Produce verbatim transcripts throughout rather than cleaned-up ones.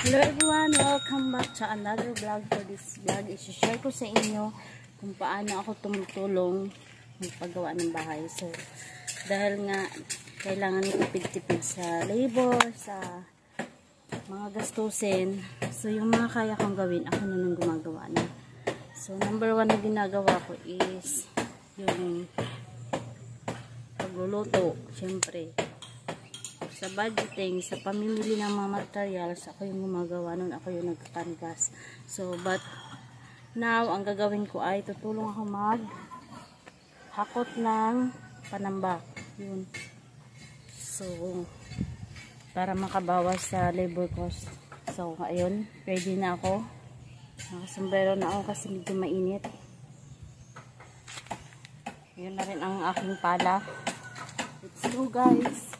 Hello everyone! Welcome back to another vlog. For this vlog, isi-share ko sa inyo kung paano ako tumutulong ng paggawa ng bahay. So, dahil nga kailangan tipid-tipid sa labor, sa mga gastusin. So, yung mga kaya kong gawin, ako na nang gumagawa na. So, number one na ginagawa ko is yung pagluluto. Siyempre, sa budgeting, sa pamimili ng mga materials, ako yung gumagawa nun, ako yung nagkakanvas. So, but now, ang gagawin ko ay tutulong ako mag hakot ng panambak. Yun. So, para makabawas sa labor cost. So, ayun, ready na ako. Nakasumbero na ako kasi medyo mainit. Yun na rin ang aking pala. Let's go, guys!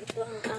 Ito ang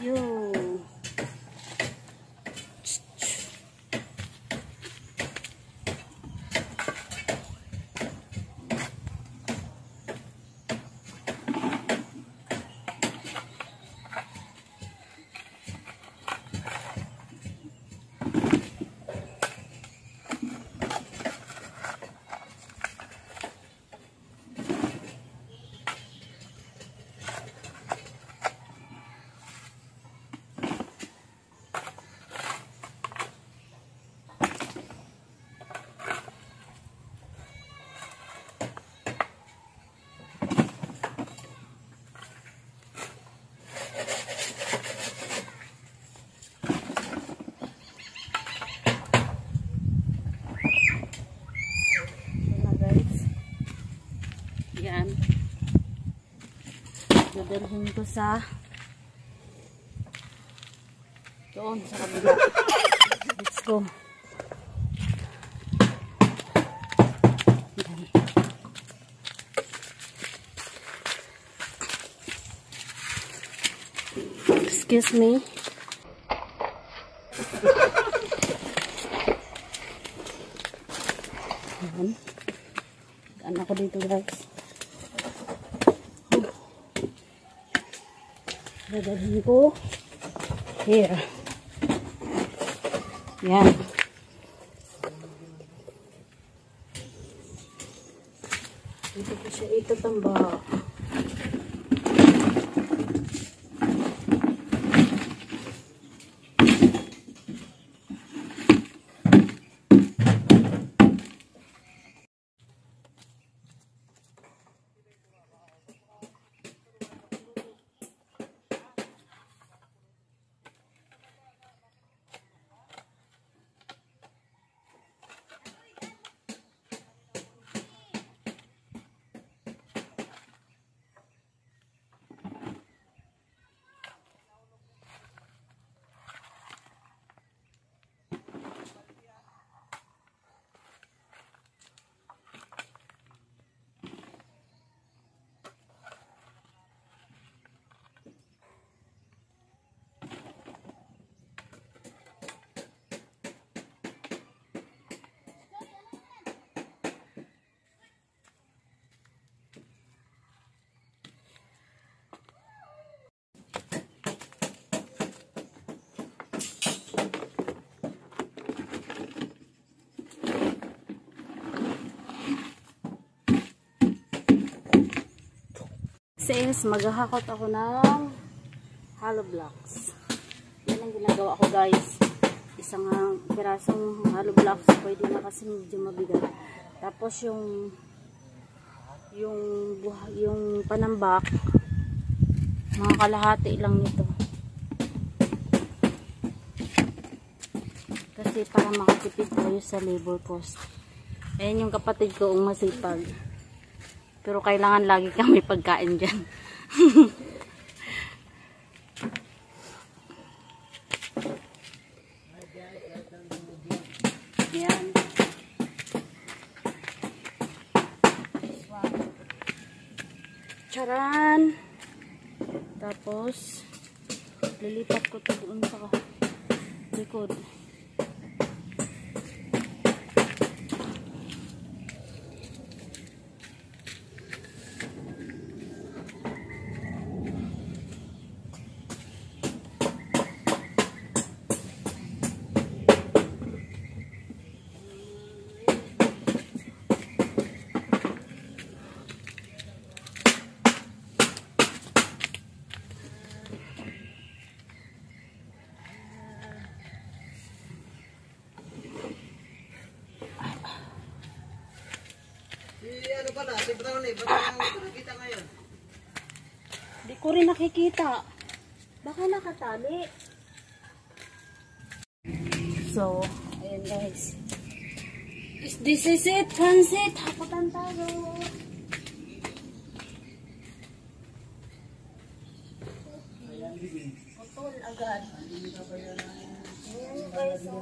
Yun. Dalhin ko sa doon sa kabila. Let's go. Excuse me. Anak ko dito, guys. Dadalhin ko here. Yan. Dito ko siya itatambak. Is maghahakot ako ng hallowblocks. Yan ang ginagawa ko, guys. Isang pirasong hallowblocks, pwede na kasi medyo mabigat. Tapos yung yung yung panambak, mga kalahati lang nito. Kasi para makatipid tayo sa labor cost. Ayan yung kapatid ko, ang masipag. Pero kailangan lagi kami pagkain dyan. Ayan. Charan! Tapos, lilipat ko ito doon sa likod. Brownie, ba't ang nakikita ngayon? Hindi ko rin nakikita. Baka nakatali. So, ayan guys. This is it, transit. Haputan tayo. Putol agad. Ayan guys, so.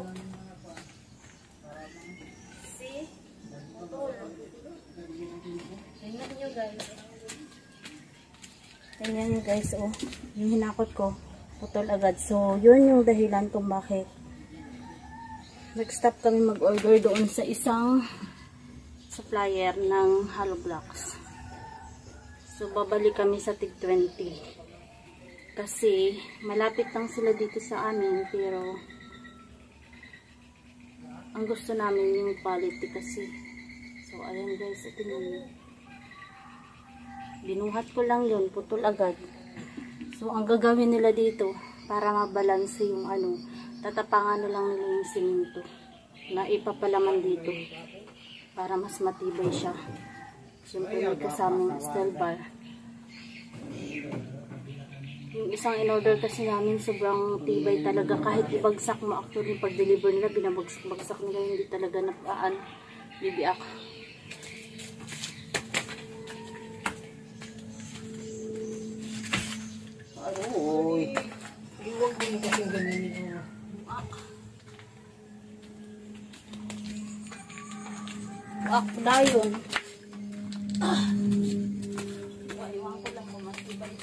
See? Putol. Tingnan nyo guys. Tingnan nyo guys, oh. Yung hinakot ko, putol agad. So, yun yung dahilan kung bakit nag-stop kami mag-order doon sa isang supplier ng Hallowblocks. So, babalik kami sa tig twenty. Kasi, malapit lang sila dito sa amin, pero ang gusto namin yung quality kasi. So, ayan guys, ito yun. Binuhat ko lang yun, putol agad. So, ang gagawin nila dito, para mabalanse yung ano, tatapangan na lang nila yung simento na ipapalaman dito para mas matibay siya. Siyempre may kasamang steel bar. Yung isang in-order kasi namin sobrang tibay talaga, kahit ibagsak mo actually pag-deliver nila, binabagsak nila, hindi talaga napaan bibiak. Aroy iwag mo na kasing ganyan nito. Buak na yun. Ah. Iwan ko lang kung mas iba yun.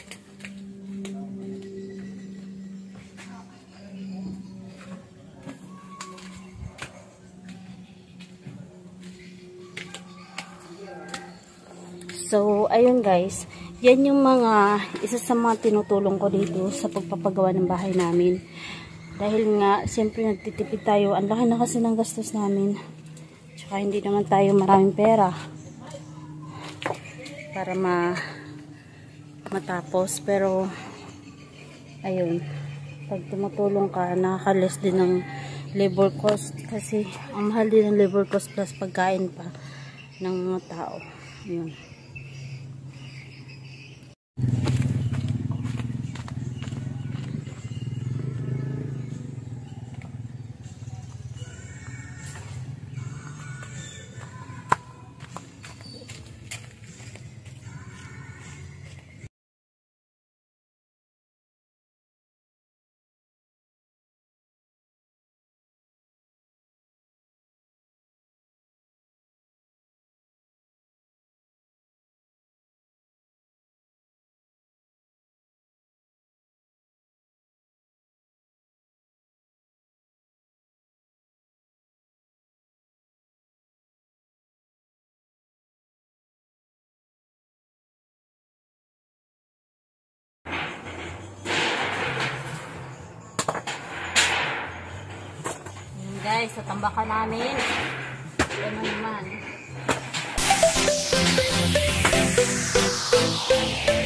So, ayun guys. Yan yung mga, isa sa mga tinutulong ko dito sa pagpapagawa ng bahay namin. Dahil nga, siyempre nagtitipid tayo. Ang laki na kasi ng gastos namin. Tsaka hindi naman tayo maraming pera para ma matapos. Pero ayun, pag tumutulong ka, nakaka-less din ng labor cost kasi ang mahal din ng labor cost plus pagkain pa ng mga tao. Ayun. Guys, sa tambakan namin. Ano naman.